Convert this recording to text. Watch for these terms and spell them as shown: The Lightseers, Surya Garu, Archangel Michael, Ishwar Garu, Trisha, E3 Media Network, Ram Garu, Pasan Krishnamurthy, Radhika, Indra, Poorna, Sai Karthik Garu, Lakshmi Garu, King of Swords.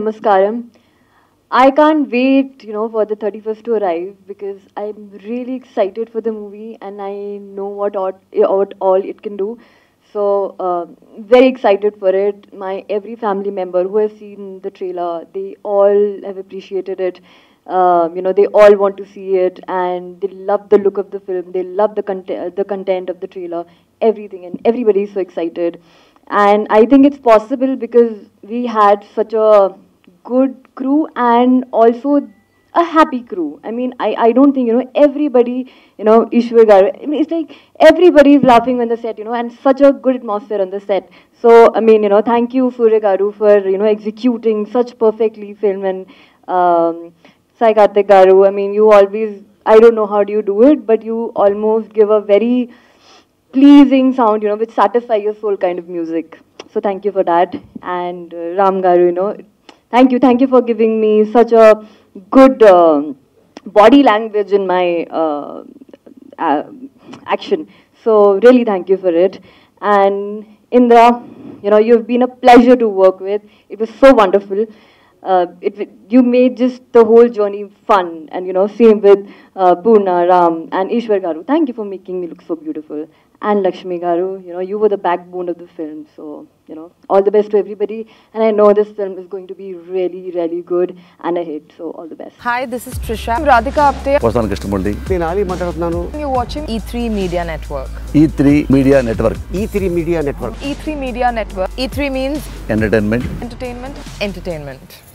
Namaskaram. I can't wait, for the 31st to arrive because I'm really excited for the movie and I know what all it can do. So, very excited for it. My every family member who has seen the trailer, they all have appreciated it. They all want to see it and they love the look of the film. They love the content of the trailer, everything, and everybody is so excited. And I think it's possible because we had such a good crew and also a happy crew. I mean, I don't think, everybody, Ishwar Garu, I mean, it's like everybody is laughing on the set, and such a good atmosphere on the set. So, I mean, thank you, Surya Garu, for, executing such perfectly film and Sai Karthik Garu. I mean, you always, I don't know how do you do it, but you almost give a very pleasing sound, which satisfies your soul kind of music. So, thank you for that. And Ram Garu, Thank you for giving me such a good body language in my action. So really thank you for it. And Indra, you've been a pleasure to work with. It was so wonderful. You made just the whole journey fun. And same with Poorna, Ram and Ishwar Garu. Thank you for making me look so beautiful. And Lakshmi Garu, you were the backbone of the film. So, all the best to everybody. And I know this film is going to be really, really good and a hit. So, all the best. Hi, this is Trisha. I'm Radhika Apte. Pasan Krishnamurthy. Tenali Matarapnanu. You're watching E3 Media Network. E3 Media Network. E3 Media Network. E3 Media Network. E3 means entertainment. Entertainment. Entertainment.